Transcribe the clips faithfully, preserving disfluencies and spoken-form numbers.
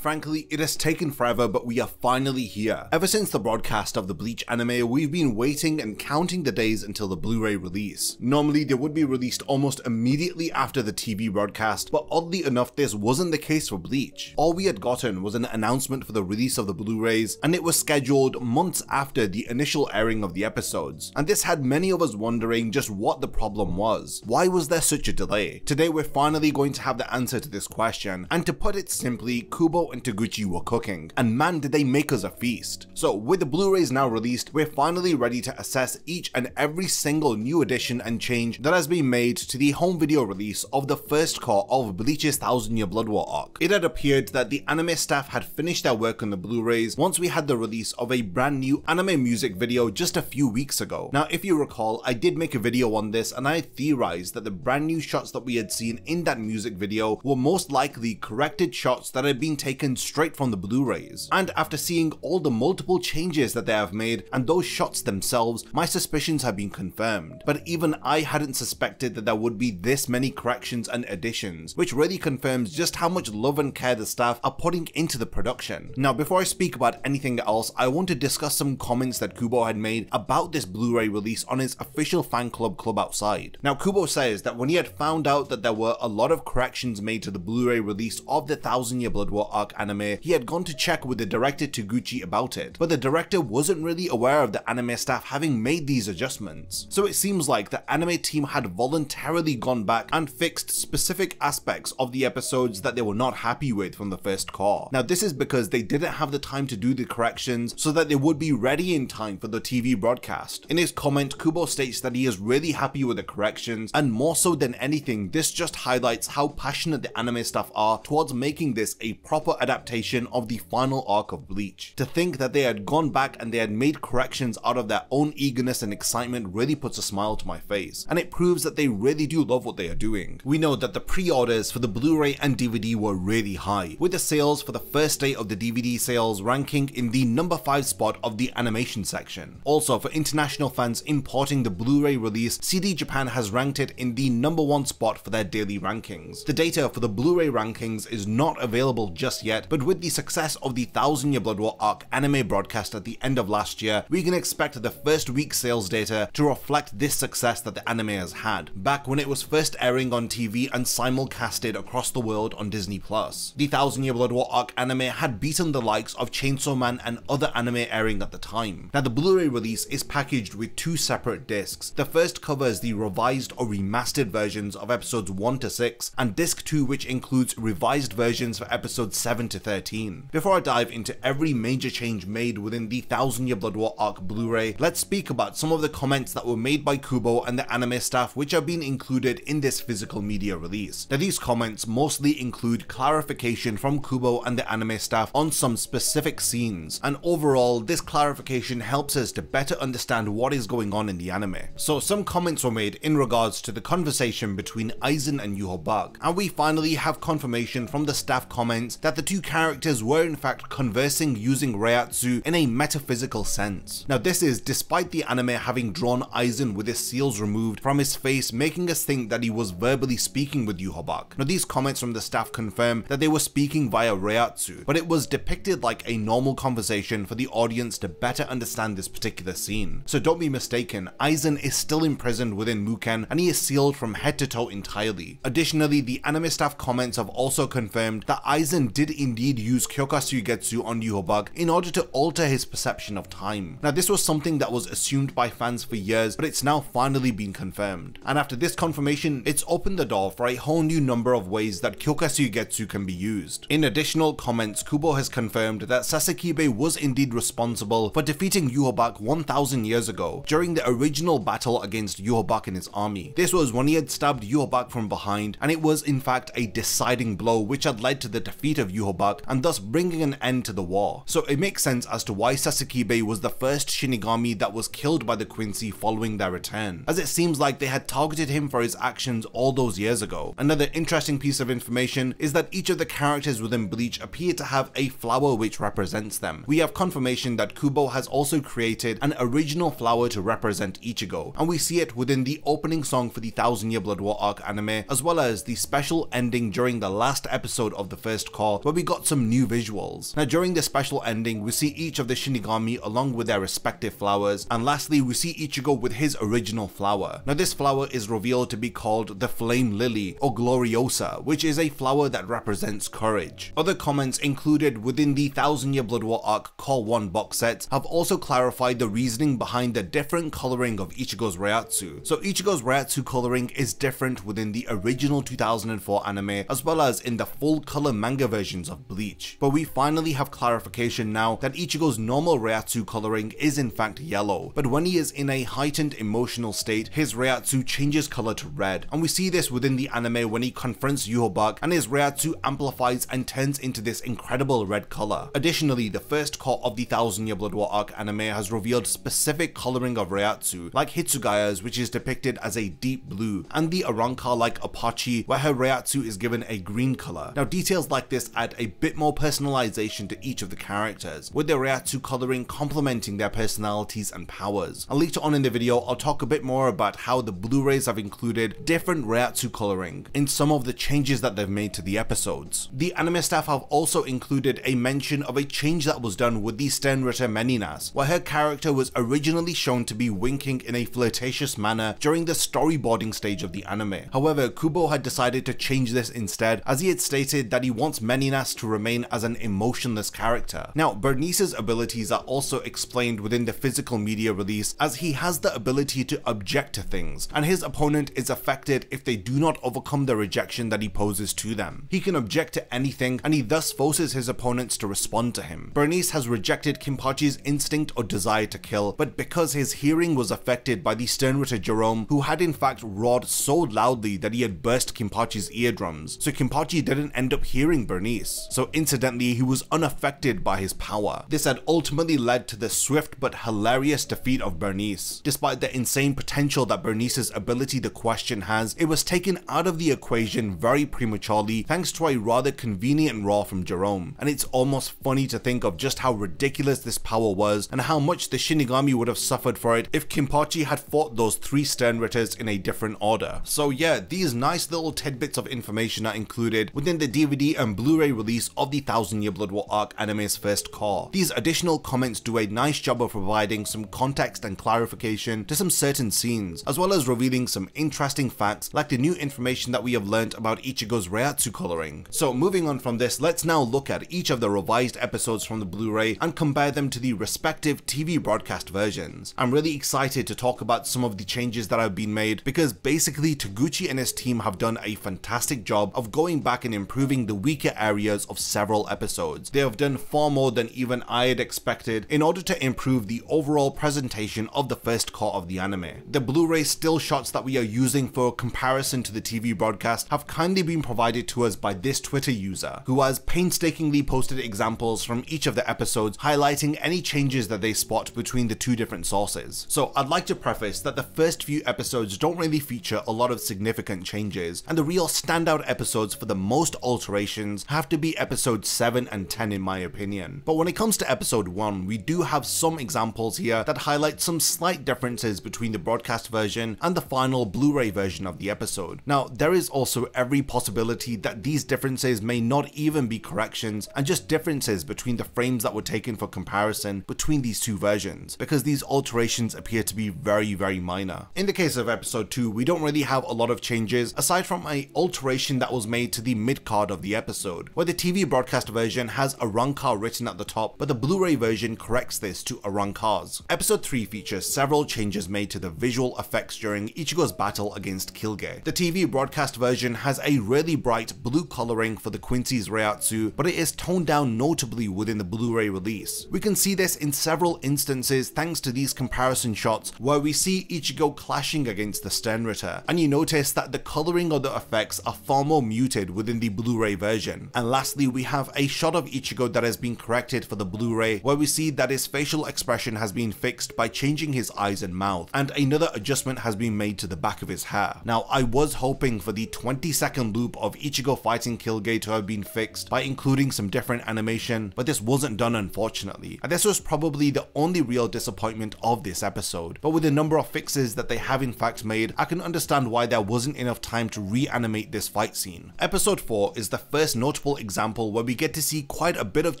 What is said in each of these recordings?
Frankly, it has taken forever, but we are finally here. Ever since the broadcast of the Bleach anime, we've been waiting and counting the days until the Blu-ray release. Normally, they would be released almost immediately after the T V broadcast, but oddly enough, this wasn't the case for Bleach. All we had gotten was an announcement for the release of the Blu-rays, and it was scheduled months after the initial airing of the episodes, and this had many of us wondering just what the problem was. Why was there such a delay? Today, we're finally going to have the answer to this question, and to put it simply, Kubo and Toguchi were cooking, and man did they make us a feast. So with the Blu-rays now released, we're finally ready to assess each and every single new addition and change that has been made to the home video release of the first core of Bleach's Thousand Year Blood War arc. It had appeared that the anime staff had finished their work on the Blu-rays once we had the release of a brand new anime music video just a few weeks ago. Now if you recall, I did make a video on this and I theorized that the brand new shots that we had seen in that music video were most likely corrected shots that had been taken straight from the Blu-rays. And after seeing all the multiple changes that they have made and those shots themselves, my suspicions have been confirmed. But even I hadn't suspected that there would be this many corrections and additions, which really confirms just how much love and care the staff are putting into the production. Now before I speak about anything else, I want to discuss some comments that Kubo had made about this Blu-ray release on his official fan club Club Outside. Now Kubo says that when he had found out that there were a lot of corrections made to the Blu-ray release of the Thousand Year Blood War arc anime, he had gone to check with the director Toguchi about it, but the director wasn't really aware of the anime staff having made these adjustments. So it seems like the anime team had voluntarily gone back and fixed specific aspects of the episodes that they were not happy with from the first core. Now this is because they didn't have the time to do the corrections so that they would be ready in time for the T V broadcast. In his comment, Kubo states that he is really happy with the corrections, and more so than anything, this just highlights how passionate the anime staff are towards making this a proper adaptation of the final arc of Bleach. To think that they had gone back and they had made corrections out of their own eagerness and excitement really puts a smile to my face, and it proves that they really do love what they are doing. We know that the pre-orders for the Blu-ray and D V D were really high, with the sales for the first day of the D V D sales ranking in the number five spot of the animation section. Also, for international fans importing the Blu-ray release, C D Japan has ranked it in the number one spot for their daily rankings. The data for the Blu-ray rankings is not available just yet, but with the success of the Thousand Year Blood War arc anime broadcast at the end of last year, we can expect the first week sales data to reflect this success that the anime has had, back when it was first airing on T V and simulcasted across the world on Disney Plus. The Thousand Year Blood War arc anime had beaten the likes of Chainsaw Man and other anime airing at the time. Now the Blu-ray release is packaged with two separate discs. The first covers the revised or remastered versions of episodes one to six, and disc two, which includes revised versions for episodes seven to thirteen. Before I dive into every major change made within the Thousand Year Blood War arc Blu-ray, let's speak about some of the comments that were made by Kubo and the anime staff which have been included in this physical media release. Now these comments mostly include clarification from Kubo and the anime staff on some specific scenes, and overall this clarification helps us to better understand what is going on in the anime. So some comments were made in regards to the conversation between Aizen and Yuhobak, and we finally have confirmation from the staff comments that the two characters were in fact conversing using Reiatsu in a metaphysical sense. Now this is despite the anime having drawn Aizen with his seals removed from his face, making us think that he was verbally speaking with Yhwach. Now these comments from the staff confirm that they were speaking via Reiatsu, but it was depicted like a normal conversation for the audience to better understand this particular scene. So don't be mistaken, Aizen is still imprisoned within Muken and he is sealed from head to toe entirely. Additionally, the anime staff comments have also confirmed that Aizen did indeed use Kyokasugetsu on Yhwach in order to alter his perception of time. Now this was something that was assumed by fans for years, but it's now finally been confirmed. And after this confirmation, it's opened the door for a whole new number of ways that Kyokasugetsu can be used. In additional comments, Kubo has confirmed that Sasakibe was indeed responsible for defeating Yhwach one thousand years ago during the original battle against Yhwach and his army. This was when he had stabbed Yhwach from behind, and it was in fact a deciding blow which had led to the defeat of Yuhobak and thus bringing an end to the war. So it makes sense as to why Sasakibe was the first Shinigami that was killed by the Quincy following their return, as it seems like they had targeted him for his actions all those years ago. Another interesting piece of information is that each of the characters within Bleach appear to have a flower which represents them. We have confirmation that Kubo has also created an original flower to represent Ichigo, and we see it within the opening song for the Thousand Year Blood War arc anime, as well as the special ending during the last episode of the first core, but we got some new visuals. Now during the special ending, we see each of the Shinigami along with their respective flowers, and lastly we see Ichigo with his original flower. Now this flower is revealed to be called the Flame Lily or Gloriosa, which is a flower that represents courage. Other comments included within the Thousand Year Blood War arc Call one box set have also clarified the reasoning behind the different colouring of Ichigo's Reiatsu. So Ichigo's Reiatsu colouring is different within the original two thousand four anime as well as in the full colour manga versions of Bleach. But we finally have clarification now that Ichigo's normal Reiatsu colouring is in fact yellow, but when he is in a heightened emotional state, his Reiatsu changes colour to red, and we see this within the anime when he confronts Yuhobak and his Reiatsu amplifies and turns into this incredible red colour. Additionally, the first core of the Thousand Year Blood War arc anime has revealed specific colouring of Reiatsu, like Hitsugaya's, which is depicted as a deep blue, and the Arrancar like Apache, where her Reiatsu is given a green colour. Now details like this add a bit more personalization to each of the characters, with their Reiatsu colouring complementing their personalities and powers. And later on in the video, I'll talk a bit more about how the Blu-rays have included different Reiatsu colouring in some of the changes that they've made to the episodes. The anime staff have also included a mention of a change that was done with the Sternritter Meninas, where her character was originally shown to be winking in a flirtatious manner during the storyboarding stage of the anime. However, Kubo had decided to change this instead, as he had stated that he wants Meninas to remain as an emotionless character. Now, Bernice's abilities are also explained within the physical media release, as he has the ability to object to things, and his opponent is affected if they do not overcome the rejection that he poses to them. He can object to anything, and he thus forces his opponents to respond to him. Bernice has rejected Kenpachi's instinct or desire to kill, but because his hearing was affected by the Sternritter Jerome, who had in fact roared so loudly that he had burst Kenpachi's eardrums, so Kenpachi didn't end up hearing Bernice. So incidentally, he was unaffected by his power. This had ultimately led to the swift but hilarious defeat of Bernice. Despite the insane potential that Bernice's ability to question has, it was taken out of the equation very prematurely thanks to a rather convenient roar from Jerome, and it's almost funny to think of just how ridiculous this power was and how much the Shinigami would have suffered for it if Kenpachi had fought those three Sternritters in a different order. So yeah, these nice little tidbits of information are included within the D V D and Blu-ray release of the Thousand Year Blood War arc anime's first core. These additional comments do a nice job of providing some context and clarification to some certain scenes, as well as revealing some interesting facts like the new information that we have learnt about Ichigo's Reiatsu colouring. So moving on from this, let's now look at each of the revised episodes from the Blu-ray and compare them to the respective T V broadcast versions. I'm really excited to talk about some of the changes that have been made because basically Toguchi and his team have done a fantastic job of going back and improving the weaker areas of several episodes. They have done far more than even I had expected in order to improve the overall presentation of the first core of the anime. The Blu-ray still shots that we are using for comparison to the T V broadcast have kindly been provided to us by this Twitter user, who has painstakingly posted examples from each of the episodes highlighting any changes that they spot between the two different sources. So I'd like to preface that the first few episodes don't really feature a lot of significant changes, and the real standout episodes for the most alterations have to be episodes seven and ten in my opinion. But when it comes to episode one, we do have some examples here that highlight some slight differences between the broadcast version and the final Blu-ray version of the episode. Now there is also every possibility that these differences may not even be corrections and just differences between the frames that were taken for comparison between these two versions, because these alterations appear to be very very minor. In the case of episode two, we don't really have a lot of changes aside from an alteration that was made to the mid-card of the episode, where the T V broadcast version has Arrancar written at the top, but the Blu-ray version corrects this to Arrancars. Episode three features several changes made to the visual effects during Ichigo's battle against Kyuuge. The T V broadcast version has a really bright blue colouring for the Quincy's Reiatsu, but it is toned down notably within the Blu-ray release. We can see this in several instances thanks to these comparison shots where we see Ichigo clashing against the Sternritter, and you notice that the colouring of the effects are far more muted within the Blu-ray version. And lastly, we have a shot of Ichigo that has been corrected for the Blu-ray, where we see that his facial expression has been fixed by changing his eyes and mouth, and another adjustment has been made to the back of his hair. Now I was hoping for the twenty second loop of Ichigo fighting Kyuuge to have been fixed by including some different animation, but this wasn't done unfortunately, and this was probably the only real disappointment of this episode. But with the number of fixes that they have in fact made, I can understand why there wasn't enough time to reanimate this fight scene. Episode four is the first notable example where we get to see quite a bit of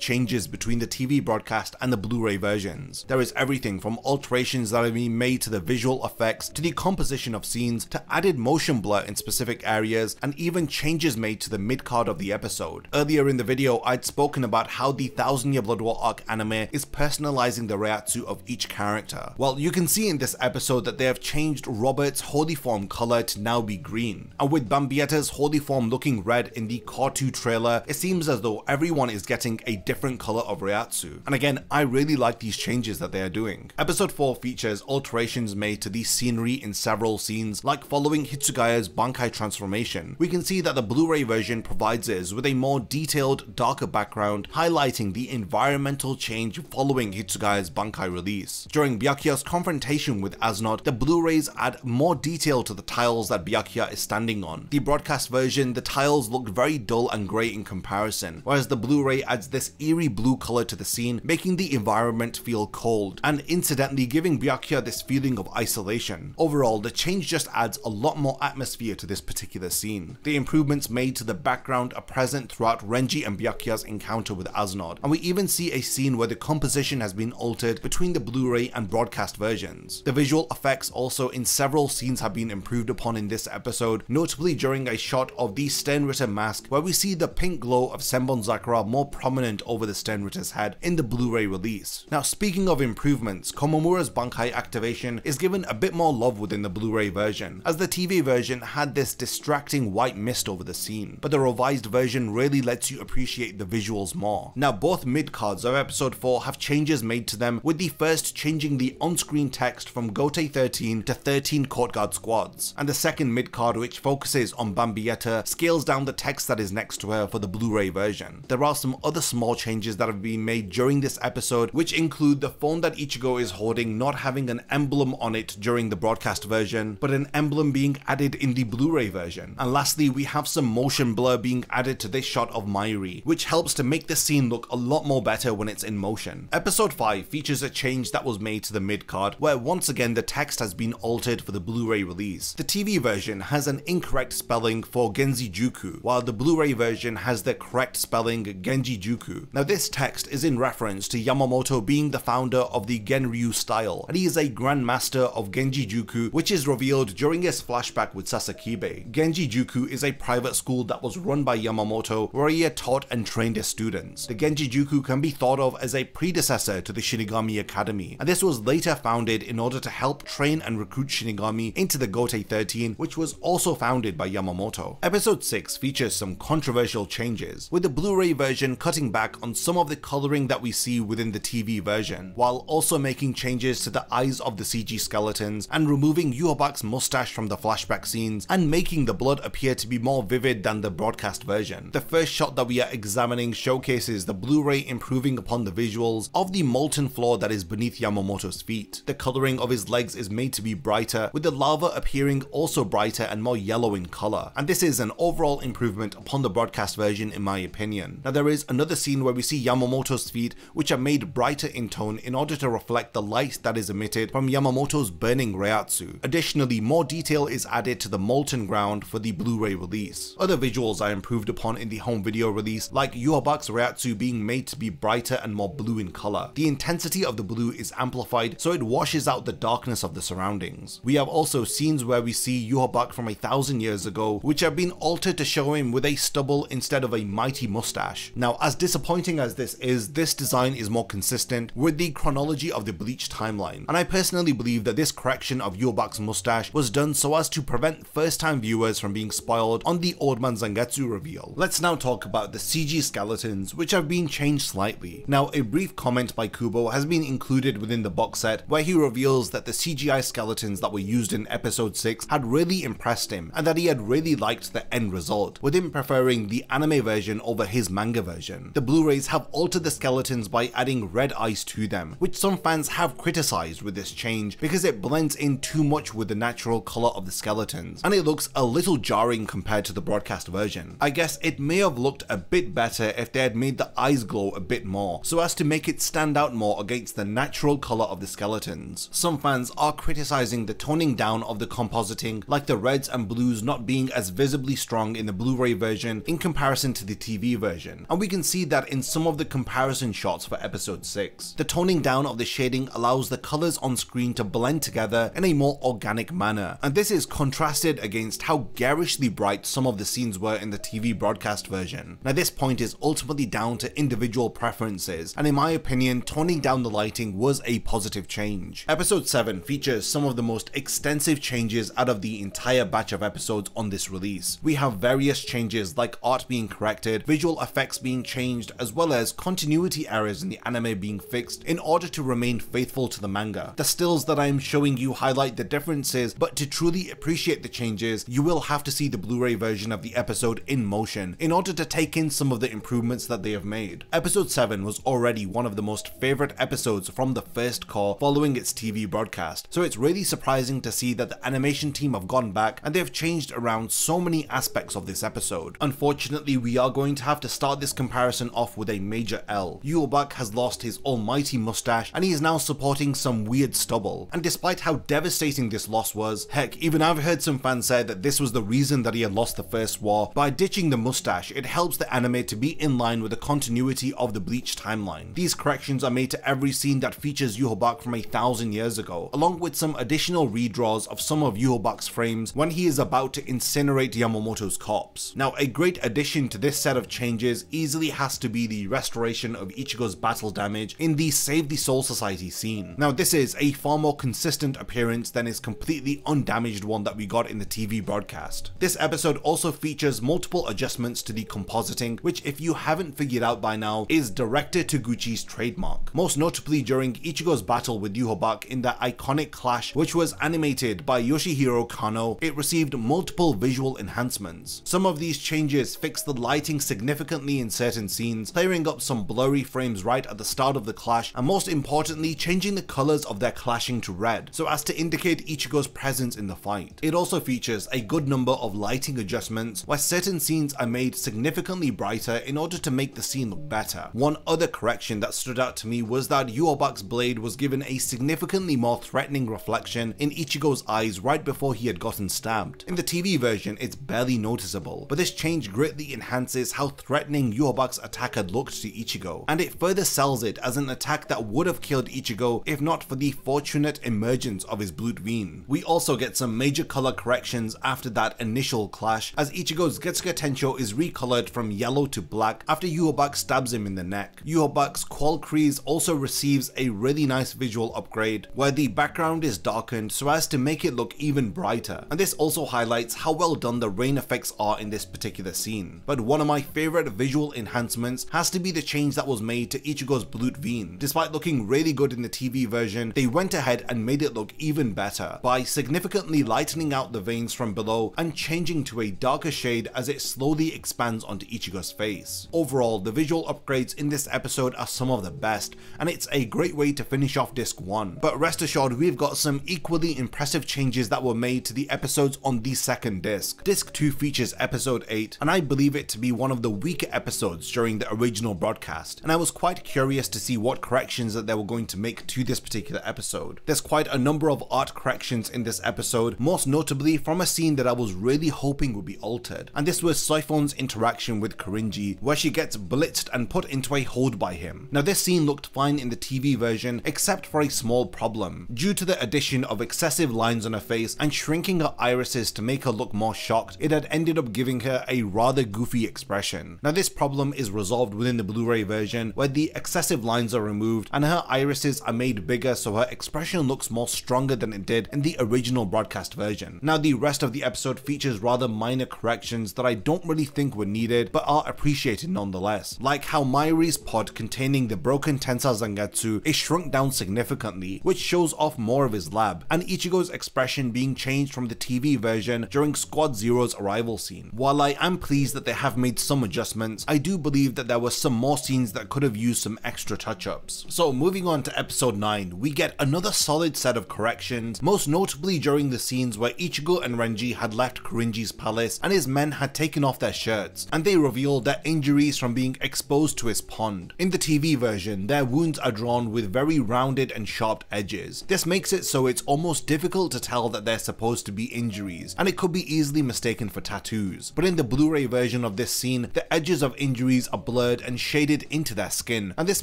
changes between the T V broadcast and the Blu-ray versions. There is everything from alterations that have been made to the visual effects, to the composition of scenes, to added motion blur in specific areas, and even changes made to the mid-card of the episode. Earlier in the video, I'd spoken about how the Thousand Year Blood War arc anime is personalizing the Reiatsu of each character. Well, you can see in this episode that they have changed Robert's holy form color to now be green, and with Bambietta's holy form looking red in the Cartoon trailer, it seems as though everyone is getting a different color of Reiatsu. And again, I really like these changes that they are doing. Episode four features alterations made to the scenery in several scenes, like following Hitsugaya's Bankai transformation. We can see that the Blu-ray version provides us with a more detailed, darker background, highlighting the environmental change following Hitsugaya's Bankai release. During Byakuya's confrontation with Äs Nödt, the Blu-rays add more detail to the tiles that Byakuya is standing on. The broadcast version, the tiles look very dull and grey in comparison, whereas the Blu-ray adds this eerie blue colour to the scene, making the environment feel cold, and incidentally giving Byakuya this feeling of isolation. Overall, the change just adds a lot more atmosphere to this particular scene. The improvements made to the background are present throughout Renji and Byakuya's encounter with Äs Nödt, and we even see a scene where the composition has been altered between the Blu-ray and broadcast versions. The visual effects also in several scenes have been improved upon in this episode, notably during a shot of the Sternritter mask, where we see the pink glow of Senbon Sakura more prominent over the Sternritter's head in the Blu-ray release. Now, speaking of improvements, Komamura's Bankai activation is given a bit more love within the Blu-ray version, as the T V version had this distracting white mist over the scene, but the revised version really lets you appreciate the visuals more. Now, both mid-cards of episode four have changes made to them, with the first changing the on-screen text from Gotei thirteen to thirteen Court Guard squads, and the second mid-card, which focuses on Bambietta, scales down the text that is next to her for the Blu-ray version. There are some other small changes that have been made during this episode, which include the phone that Ichigo is holding not having an emblem on it during the broadcast version, but an emblem being added in the Blu-ray version. And lastly, we have some motion blur being added to this shot of Mayuri, which helps to make the scene look a lot more better when it's in motion. Episode five features a change that was made to the mid-card, where once again the text has been altered for the Blu-ray release. The T V version has an incorrect spelling for Genji Juku, while the Blu-ray version has the correct spelling Genji Juku. Now, this text is in reference to Yamamoto being the founder of the Genryu style, and he is a grandmaster of Genji Juku, which is revealed during his flashback with Sasakibe. Genji Juku is a private school that was run by Yamamoto, where he had taught and trained his students. The Genji Juku can be thought of as a predecessor to the Shinigami Academy, and this was later founded in order to help train and recruit Shinigami into the Gotei thirteen, which was also founded by Yamamoto. Episode six features some controversial changes, with the Blu-ray version cutting back on some of the colouring that we see within the T V version, while also making changes to the eyes of the C G skeletons and removing Yuhobak's mustache from the flashback scenes and making the blood appear to be more vivid than the broadcast version. The first shot that we are examining showcases the Blu-ray improving upon the visuals of the molten floor that is beneath Yamamoto's feet. The colouring of his legs is made to be brighter, with the lava appearing also brighter and more yellow in colour, and this is an overall improvement upon the broadcast version in my opinion. Now, there is another scene where we see Yamamoto's feet, which are made brighter in tone in order to reflect the light that is emitted from Yamamoto's burning Reiatsu. Additionally, more detail is added to the molten ground for the Blu-ray release. Other visuals are improved upon in the home video release, like Yhwach's Reiatsu being made to be brighter and more blue in colour. The intensity of the blue is amplified, so it washes out the darkness of the surroundings. We have also scenes where we see Yhwach from a thousand years ago, which have been altered to show him with a stubble instead of a mighty mustache. Now, as disappointing as this is, this design is more consistent with the chronology of the Bleach timeline, and I personally believe that this correction of Yhwach's mustache was done so as to prevent first-time viewers from being spoiled on the Old Man Zangetsu reveal. Let's now talk about the C G skeletons, which have been changed slightly. Now, a brief comment by Kubo has been included within the box set, where he reveals that the C G I skeletons that were used in episode six had really impressed him, and that he had really liked the end result, with him preferring the anime version over his manga version. The Blu-rays have altered the skeletons by adding red eyes to them, which some fans have criticized with this change because it blends in too much with the natural color of the skeletons, and it looks a little jarring compared to the broadcast version. I guess it may have looked a bit better if they had made the eyes glow a bit more, so as to make it stand out more against the natural color of the skeletons. Some fans are criticizing the toning down of the compositing, like the reds and blues not being as visibly strong in the Blu-ray version in comparison comparison to the T V version, and we can see that in some of the comparison shots for episode six. The toning down of the shading allows the colours on screen to blend together in a more organic manner, and this is contrasted against how garishly bright some of the scenes were in the T V broadcast version. Now this point is ultimately down to individual preferences, and in my opinion toning down the lighting was a positive change. Episode seven features some of the most extensive changes out of the entire batch of episodes on this release. We have various changes like art being corrected, visual effects being changed, as well as continuity errors in the anime being fixed in order to remain faithful to the manga. The stills that I am showing you highlight the differences, but to truly appreciate the changes you will have to see the Blu-ray version of the episode in motion in order to take in some of the improvements that they have made. Episode seven was already one of the most favourite episodes from the first core following its T V broadcast, so it's really surprising to see that the animation team have gone back and they have changed around so many aspects of this episode. Unfortunately, we are going to have to start this comparison off with a major L. Yhwach has lost his almighty mustache and he is now supporting some weird stubble, and despite how devastating this loss was, heck, even I've heard some fans say that this was the reason that he had lost the first war. By ditching the mustache, it helps the anime to be in line with the continuity of the Bleach timeline. These corrections are made to every scene that features Yhwach from a thousand years ago, along with some additional redraws of some of Yhwach's frames when he is about to incinerate Yamamoto's corpse. Now a great addition to this set of changes easily has to be the restoration of Ichigo's battle damage in the Save the Soul Society scene. Now this is a far more consistent appearance than his completely undamaged one that we got in the T V broadcast. This episode also features multiple adjustments to the compositing, which if you haven't figured out by now is director Toguchi's trademark, most notably during Ichigo's battle with Yuhobak in that iconic clash which was animated by Yoshihiro Kano. It received multiple visual enhancements. Some of these changes fix the lighting significantly in certain scenes, clearing up some blurry frames right at the start of the clash, and most importantly changing the colours of their clashing to red so as to indicate Ichigo's presence in the fight. It also features a good number of lighting adjustments where certain scenes are made significantly brighter in order to make the scene look better. One other correction that stood out to me was that Yhwach's blade was given a significantly more threatening reflection in Ichigo's eyes right before he had gotten stabbed. In the T V version it's barely noticeable, but this change greatly enhances how threatening Yhwach's attack had looked to Ichigo, and it further sells it as an attack that would have killed Ichigo if not for the fortunate emergence of his blue vein. We also get some major colour corrections after that initial clash, as Ichigo's Getsuga Tencho is recolored from yellow to black after Yhwach stabs him in the neck. Yhwach's Qual Crease also receives a really nice visual upgrade where the background is darkened so as to make it look even brighter, and this also highlights how well done the rain effects are in this particular scene. But one of my favourite visual enhancements has to be the change that was made to Ichigo's blue vein. Despite looking really good in the T V version, they went ahead and made it look even better by significantly lightening out the veins from below and changing to a darker shade as it slowly expands onto Ichigo's face. Overall, the visual upgrades in this episode are some of the best, and it's a great way to finish off disc one. But rest assured, we've got some equally impressive changes that were made to the episodes on the second disc. Disc two features episode eight, and I believe it to be one of the weaker episodes during the original broadcast, and I was quite curious to see what corrections that they were going to make to this particular episode. There's quite a number of art corrections in this episode, most notably from a scene that I was really hoping would be altered, and this was Siphone's interaction with Korinji, where she gets blitzed and put into a hold by him. Now this scene looked fine in the T V version except for a small problem. Due to the addition of excessive lines on her face and shrinking her irises to make her look more shocked, it had ended up giving her a rather goofy expression. Now this problem is resolved within the Blu-ray version where the excessive lines are removed and her irises are made bigger so her expression looks more stronger than it did in the original broadcast version. Now the rest of the episode features rather minor corrections that I don't really think were needed but are appreciated nonetheless, like how Mayuri's pod containing the broken Tensa Zangetsu is shrunk down significantly, which shows off more of his lab, and Ichigo's expression being changed from the T V version during Squad Zero's arrival scene. While I am pleased that they have made some adjustments, I do believe that there were some more scenes that could have used some extra touch-ups. So moving on to episode nine, we get another solid set of corrections, most notably during the scenes where Ichigo and Renji had left Korinji's palace and his men had taken off their shirts, and they revealed their injuries from being exposed to his pond. In the T V version, their wounds are drawn with very rounded and sharp edges. This makes it so it's almost difficult to tell that they're supposed to be injuries, and it could be easily mistaken for tattoos. But in the Blu-ray version of this scene, the edges of injuries are blurred and shaded into their skin, and this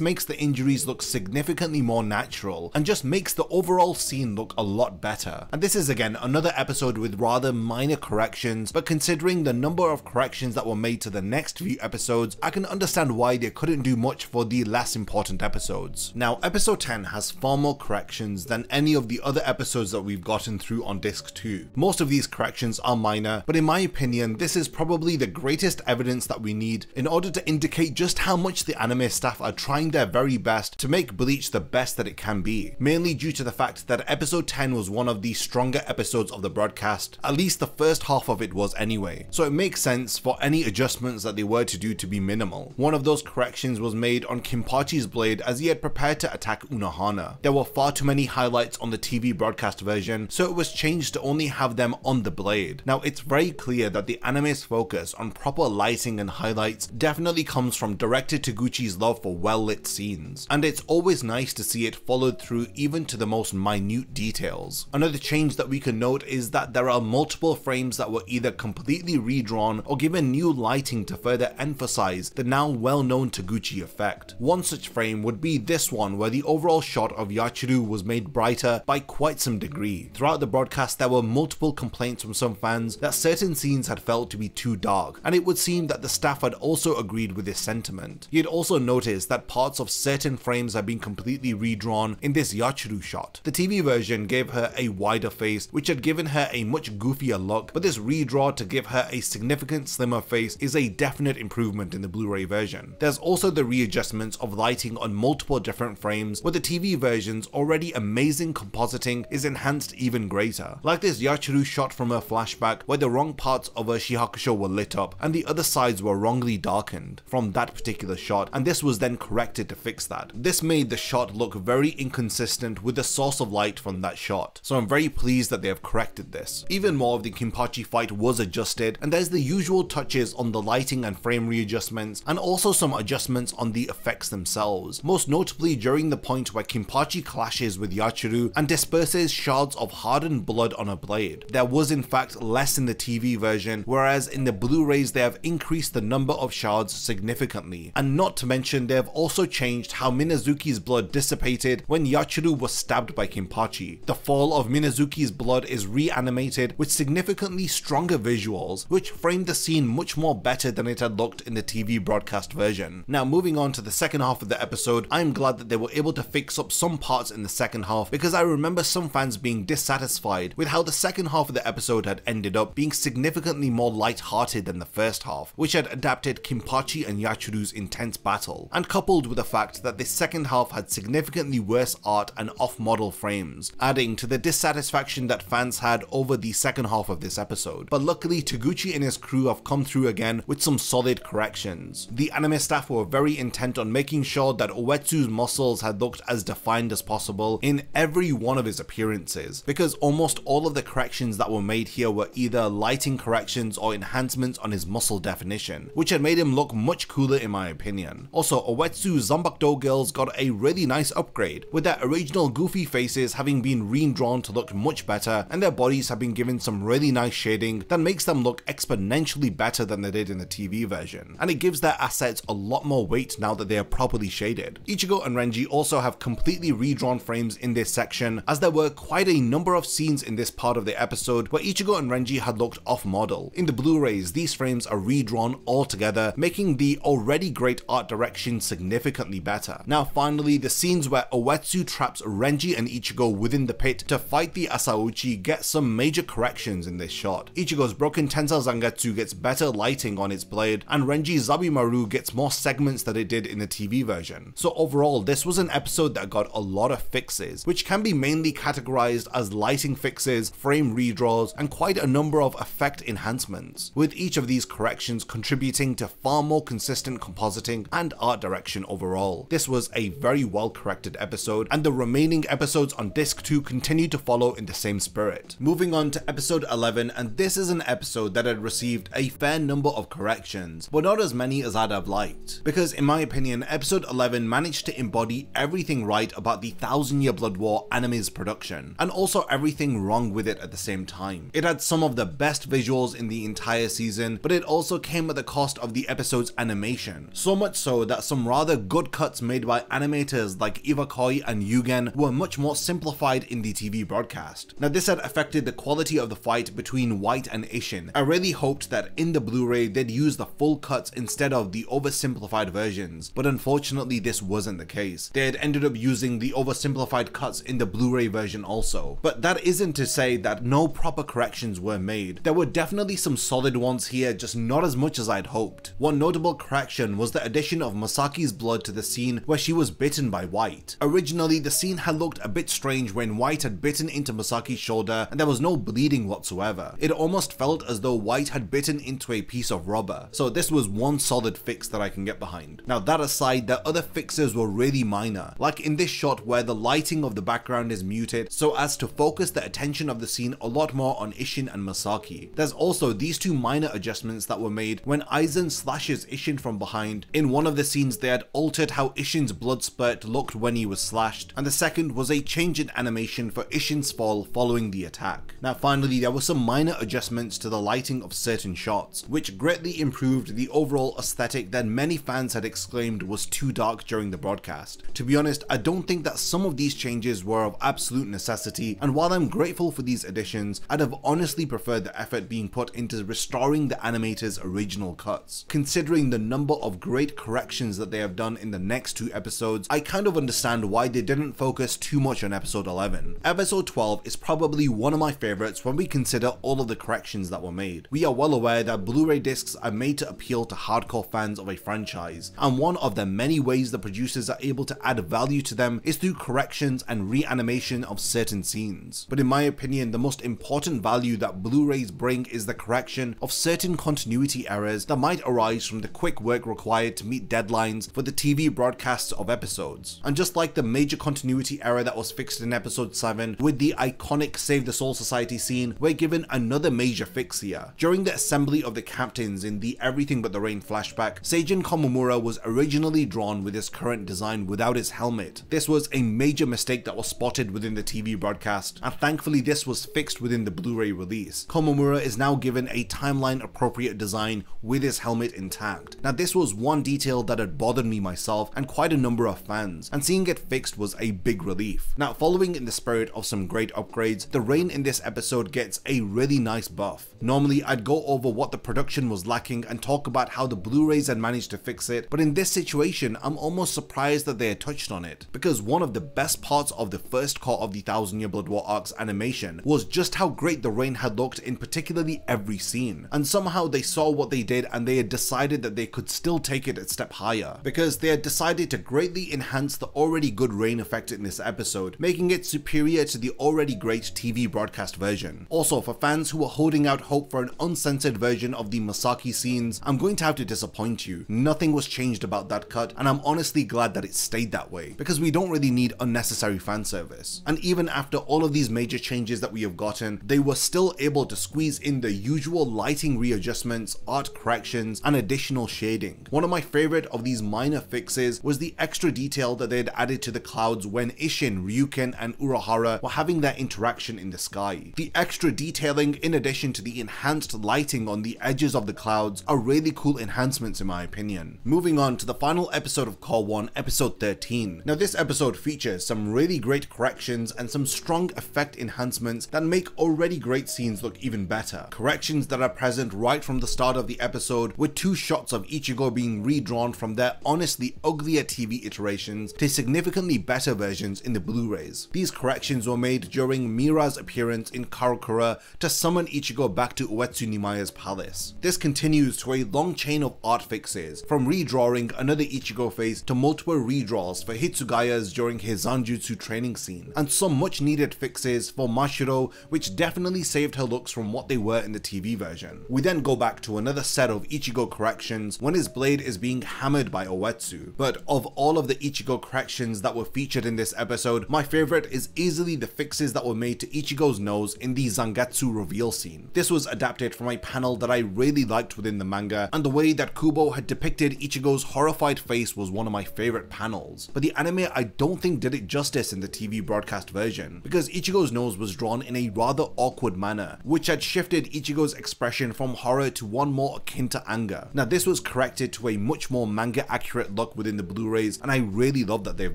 makes the injuries look significantly more natural and just makes the overall scene look a lot better. And this is again another episode with rather minor corrections, but considering the number of corrections that were made to the next few episodes, I can understand why they couldn't do much for the less important episodes. Now, episode ten has far more corrections than any of the other episodes that we've gotten through on disc two. Most of these corrections are minor, but in my opinion, this is probably the greatest evidence that we need in order to indicate just how much the anime staff are trying their very best to make Bleach the best that it can be, mainly due to the fact that episode ten was one of the stronger episodes of the broadcast, at least the first half of it was anyway, so it makes sense for any adjustments that they were to do to be minimal. One of those corrections was made on Kenpachi's blade as he had prepared to attack Unohana. There were far too many highlights on the T V broadcast version, so it was changed to only have them on the blade. Now, it's very clear that the anime's focus on proper lighting and highlights definitely comes from director Toguchi's love for well-lit scenes, and it's always nice to see it followed through even to the most minute details. Another change that we can note is that there are multiple frames that were either completely redrawn or given new lighting to further emphasize the now well-known Toguchi effect. One such frame would be this one, where the overall shot of Yachiru was made brighter by quite some degree. Throughout the broadcast, there were multiple complaints from some fans that certain scenes had felt to be too dark, and it would seem that the staff had also agreed with this sentiment. You'd also notice that parts of certain frames have been completely redrawn in this Yachiru shot. The T V version gave her a wider face, which had given her a much goofier look, but this redraw to give her a significant slimmer face is a definite improvement in the Blu-ray version. There's also the readjustments of lighting on multiple different frames, where the T V version's already amazing compositing is enhanced even greater. Like this Yachiru shot from her flashback, where the wrong parts of her Shihakusho were lit up and the other sides were wrongly darkened from that particular shot, and this was then corrected to fix that. This made the shot look very inconsistent with the source of light from that shot, so I'm very pleased that they have corrected this. Even more of the Kenpachi fight was adjusted, and there's the usual touches on the lighting and frame readjustments, and also some adjustments on the effects themselves, most notably during the point where Kenpachi clashes with Yachiru and disperses shards of hardened blood on a blade. There was in fact less in the T V version, whereas in the Blu-rays they have increased the number of shards significantly, and not to mention they have also changed how Minazuki's blood dissipated when Yachiru was stabbed by Kenpachi. The fall of Minazuki's blood is reanimated with significantly stronger visuals, which framed the scene much more better than it had looked in the T V broadcast version. Now, moving on to the second half of the episode, I'm glad that they were able to fix up some parts in the second half, because I remember some fans being dissatisfied with how the second half of the episode had ended up being significantly more light-hearted than the first half, which had adapted Kenpachi and Yachiru's intense battle, and coupled with the fact that this second half had significantly worse art and off-model frames, adding to the dissatisfaction that fans had over the second half of this episode. But luckily, Toguchi and his crew have come through again with some solid corrections. The anime staff were very intent on making sure that Oetsu's muscles had looked as defined as possible in every one of his appearances, because almost all of the corrections that were made here were either lighting corrections or enhancements on his muscle definition, which had made him look much cooler in my opinion. Also, Oetsu's Zanbakudo girls got a really nice upgrade, with their original goofy faces having been redrawn to look much better, and their bodies have been given some really nice shading that makes them look exponentially better than they did in the T V version, and it gives their assets a lot more weight now that they are properly shaded. Ichigo and Renji also have completely redrawn frames in this section, as there were quite a number of scenes in this part of the episode where Ichigo and Renji had looked off-model. In the Blu-rays, these frames are redrawn altogether, making the already great art direction significantly better. Now finally, the scenes where Oetsu traps Renji and Ichigo within the pit to fight the Asauchi get some major corrections in this shot. Ichigo's broken Tensou Zangetsu gets better lighting on its blade, and Renji's Zabimaru gets more segments than it did in the T V version. So overall, this was an episode that got a lot of fixes, which can be mainly categorized as lighting fixes, frame redraws, and quite a number of effect enhancements, with each of these corrections contributing to far more consistent compositing and art direction overall. This was a very well corrected episode, and the remaining episodes on disc two continue to follow in the same spirit. Moving on to episode eleven, and this is an episode that had received a fair number of corrections, but not as many as I'd have liked, because in my opinion, episode eleven managed to embody everything right about the Thousand Year Blood War anime's production, and also everything wrong with it at the same time. It had some of the best visuals in the entire season, but it also also came at the cost of the episode's animation, so much so that some rather good cuts made by animators like Iwakoi and Yugen were much more simplified in the T V broadcast. Now this had affected the quality of the fight between White and Isshin. I really hoped that in the Blu-ray they'd use the full cuts instead of the oversimplified versions, but unfortunately this wasn't the case. They had ended up using the oversimplified cuts in the Blu-ray version also, but that isn't to say that no proper corrections were made. There were definitely some solid ones here, just not as much as I'd hoped. One notable correction was the addition of Masaki's blood to the scene where she was bitten by White. Originally the scene had looked a bit strange when White had bitten into Masaki's shoulder and there was no bleeding whatsoever. It almost felt as though White had bitten into a piece of rubber, so this was one solid fix that I can get behind. Now that aside, the other fixes were really minor, like in this shot where the lighting of the background is muted so as to focus the attention of the scene a lot more on Isshin and Masaki. There's also these two minor adjustments that were made when Aizen slashes Isshin from behind. In one of the scenes they had altered how Isshin's blood spurt looked when he was slashed, and the second was a change in animation for Isshin's fall following the attack. Now finally, there were some minor adjustments to the lighting of certain shots, which greatly improved the overall aesthetic that many fans had exclaimed was too dark during the broadcast. To be honest, I don't think that some of these changes were of absolute necessity, and while I'm grateful for these additions, I'd have honestly preferred the effort being put into restoring the animators' original cuts. Considering the number of great corrections that they have done in the next two episodes, I kind of understand why they didn't focus too much on episode eleven. Episode twelve is probably one of my favorites when we consider all of the corrections that were made. We are well aware that Blu-ray discs are made to appeal to hardcore fans of a franchise, and one of the many ways the producers are able to add value to them is through corrections and reanimation of certain scenes. But in my opinion, the most important value that Blu-rays bring is the correction of certain continuity errors that might arise from the quick work required to meet deadlines for the T V broadcasts of episodes. And just like the major continuity error that was fixed in episode seven with the iconic Save the Soul Society scene, we're given another major fix here. During the assembly of the captains in the Everything But the Rain flashback, Seijin Komamura was originally drawn with his current design without his helmet. This was a major mistake that was spotted within the T V broadcast, and thankfully this was fixed within the Blu-ray release. Komamura is now given a timeline appropriate design with his helmet intact. Now this was one detail that had bothered me myself and quite a number of fans, and seeing it fixed was a big relief. Now following in the spirit of some great upgrades, the rain in this episode gets a really nice buff. Normally I'd go over what the production was lacking and talk about how the Blu-rays had managed to fix it, but in this situation I'm almost surprised that they had touched on it, because one of the best parts of the first core of the Thousand Year Blood War arc's animation was just how great the rain had looked in particularly every scene, and somehow they saw what they did and they had decided that they could still take it a step higher, because they had decided to greatly enhance the already good rain effect in this episode, making it superior to the already great T V broadcast version. Also, for fans who were holding out hope for an uncensored version of the Masaki scenes, I'm going to have to disappoint you. Nothing was changed about that cut, and I'm honestly glad that it stayed that way, because we don't really need unnecessary fan service. And even after all of these major changes that we have gotten, they were still able to squeeze in the usual lighting readjustments, art corrections, and additional shading. One of my favorite of these minor fixes was the extra detail that they had added to the clouds when Isshin, Ryuken, and Urahara were having their interaction in the sky. The extra detailing, in addition to the enhanced lighting on the edges of the clouds, are really cool enhancements in my opinion. Moving on to the final episode of Core one, episode thirteen. Now this episode features some really great corrections and some strong effect enhancements that make already great scenes look even better. Corrections that are present right from the start of the episode, with two shots of Ichigo being redrawn from their honestly uglier T V iterations to significantly better versions in the Blu-rays. These corrections were made during Mira's appearance in Karakura to summon Ichigo back to Uetsu Nimaya's palace. This continues to a long chain of art fixes, from redrawing another Ichigo face to multiple redraws for Hitsugaya's during his Zanjutsu training scene, and some much needed fixes for Mashiro, which definitely saved her looks from what they were in the T V version. We then go back to another set of Ichigo corrections when his blade is being hammered by Oetsu. But of all of the Ichigo corrections that were featured in this episode, my favorite is easily the fixes that were made to Ichigo's nose in the Zangetsu reveal scene. This was adapted from a panel that I really liked within the manga, and the way that Kubo had depicted Ichigo's horrified face was one of my favorite panels. But the anime I don't think did it justice in the T V broadcast version, because Ichigo's nose was drawn in a rather awkward manner, which had shifted Ichigo's expression from horror to one more akin to anger. Now this was corrected to a much more manga accurate look within the Blu-rays, and I really love that they've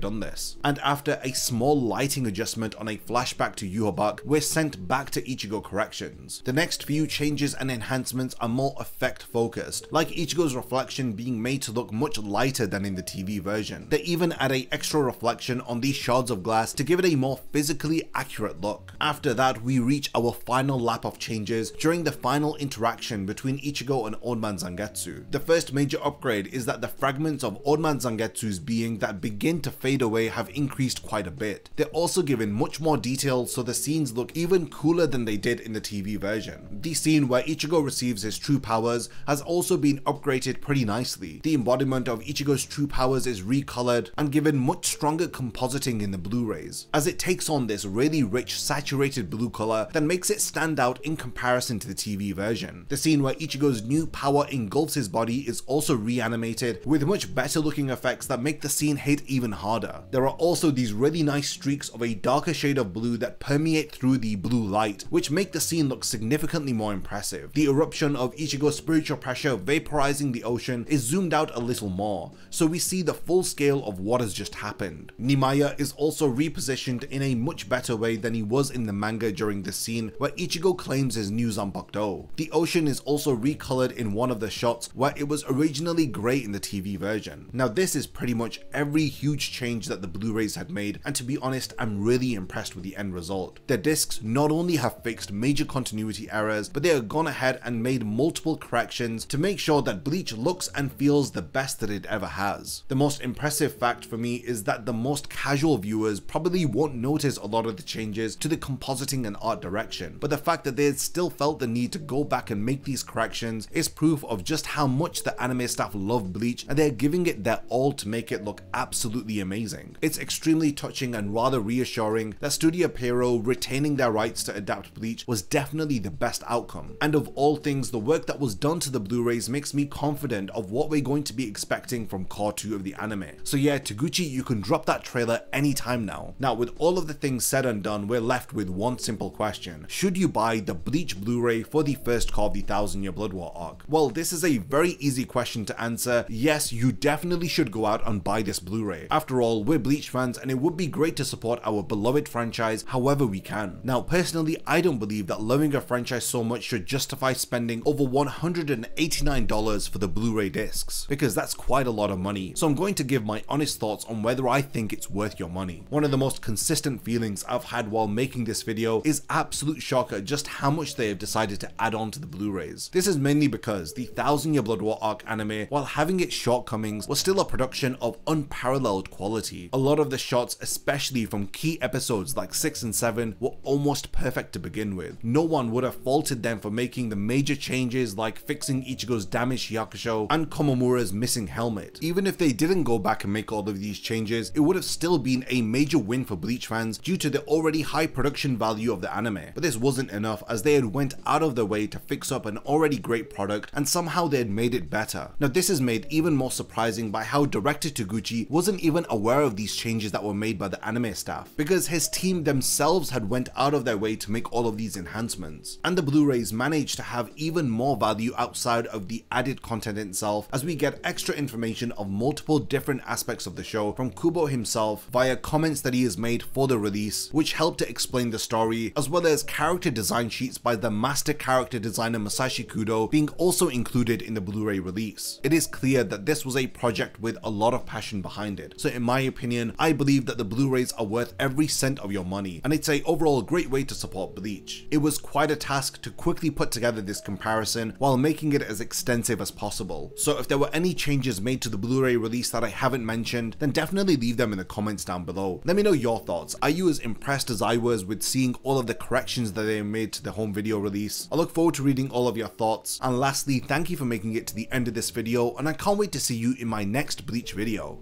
done this. And after a small lighting adjustment on a flashback to Yhwach, we're sent back to Ichigo corrections. The next few changes and enhancements are more effect focused, like Ichigo's reflection being made to look much lighter than in the T V version. They even add a extra reflection on these shards of glass to give it a more physically accurate look. After that, we reach our final lap of changes during the final interaction between Ichigo and Old Man Zangetsu. The first major upgrade is that the fragments of Old Man Zangetsu's being that begin to fade away have increased quite a bit. They're also given much more detail, so the scenes look even cooler than they did in the T V version. The scene where Ichigo receives his true powers has also been upgraded pretty nicely. The embodiment of Ichigo's true powers is recolored and given much stronger compositing in the Blu-rays, as it takes on this really rich saturated blue color that makes it stand out in comparison to the T V version. The scene where Ichigo's new power engulfs his body is also reanimated with much better looking effects that make the scene hit even harder. There are also these really nice streaks of a darker shade of blue that permeate through the blue light, which make the scene look significantly more impressive. The eruption of Ichigo's spiritual pressure vaporizing the ocean is zoomed out a little more, so we see the full scale of what has just happened. Nimaya is also repositioned in a much better way than he was in the manga during this scene where Ichigo claims his new Zanpakuto. The ocean is also recolored in one of the shots where it was originally grey in the T V version. Now this is pretty much every huge change that the Blu-rays had made, and to be honest, I'm really impressed with the end result. The discs not only have fixed major continuity errors, but they have gone ahead and made multiple corrections to make sure that Bleach looks and feels the best that it ever has. The most impressive fact for me is that the most casual viewers probably won't notice a lot of the changes to the compositing and art direction, but the fact that they had still felt the need to go back and make these corrections is proof of just how much the anime staff love Bleach, and they are giving it their all to make it look absolutely amazing. It's extremely touching and rather reassuring that Studio Pierrot retaining their rights to adapt Bleach was definitely the best outcome, and of all things, the work that was done to the Blu-rays makes me confident of what we're going to be expecting from Part two of the anime. So yeah, Toguchi, you can drop that trailer anytime now. Now with all of the things said and done, we're left with one simple question. Should you buy the Bleach Blu-ray for the first car of the Thousand Year Blood War arc? Well, this is a very easy question to answer. Yes, you definitely should go out and buy this Blu-ray. After all, we're Bleach fans and it would be great to support our beloved franchise however we can. Now personally, I don't believe that loving a franchise so much should justify spending over one hundred eighty-nine dollars for the Blu-ray discs, because that's quite a lot of money. So I'm going to give my honest thoughts on whether I think it's worth your money. One of the most consistent feelings I've had while making this video is absolute shock at just how much they have decided to add on to the Blu-rays. This is mainly because the Thousand Year Blood War arc anime, while having its shortcomings, was still a production of unparalleled quality. A lot of the shots, especially from key episodes like six and seven, were almost perfect to begin with. No one would have faulted them for making the major changes like fixing Ichigo's damaged Hyakusho and Komamura's missing helmet. Even if they didn't go back and make all of these changes, it would have still been a major win for Bleach fans due to the already high production value of the anime. But this wasn't enough, as they had went out of their way to fix up an already great product and somehow they had made it better. Now this is made even more surprising by how director Toguchi wasn't even aware of these changes that were made by the anime staff, because his team themselves had went out of their way to make all of these enhancements. And the Blu-rays managed to have even more value outside of the added content itself, as we get extra information of multiple different aspects of the show from Kubo himself via comments that he has made for the release, which help to explain the story, as well as character design sheets by the master character designer Masashi Kudo being also included in the Blu-ray release. It is clear that this was a project with a lot of passion behind it, so in my opinion, I believe that the Blu-rays are worth every cent of your money, and it's a overall great way to support Bleach. It was quite a task to quickly put together this comparison while making it as extensive as possible, so if there were any changes made to the Blu-ray release that I haven't mentioned, then definitely leave them in the comments down below. Let me know your thoughts. Are you as impressed as I was with seeing all of the corrections that they made to the home video release? I look forward to reading all of your thoughts, and lastly, thank you for making it to the end of this video, and I can't wait to see you in my next Bleach video.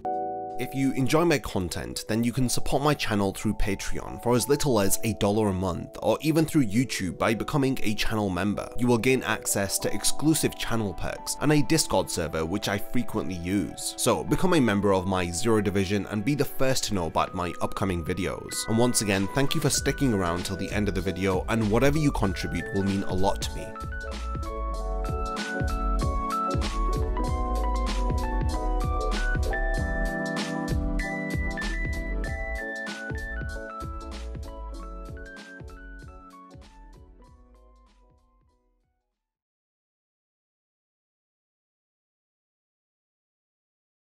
If you enjoy my content, then you can support my channel through Patreon for as little as a dollar a month, or even through YouTube by becoming a channel member. You will gain access to exclusive channel perks and a Discord server which I frequently use. So become a member of my Zero Division and be the first to know about my upcoming videos. And once again, thank you for sticking around till the end of the video, and whatever you contribute will mean a lot to me.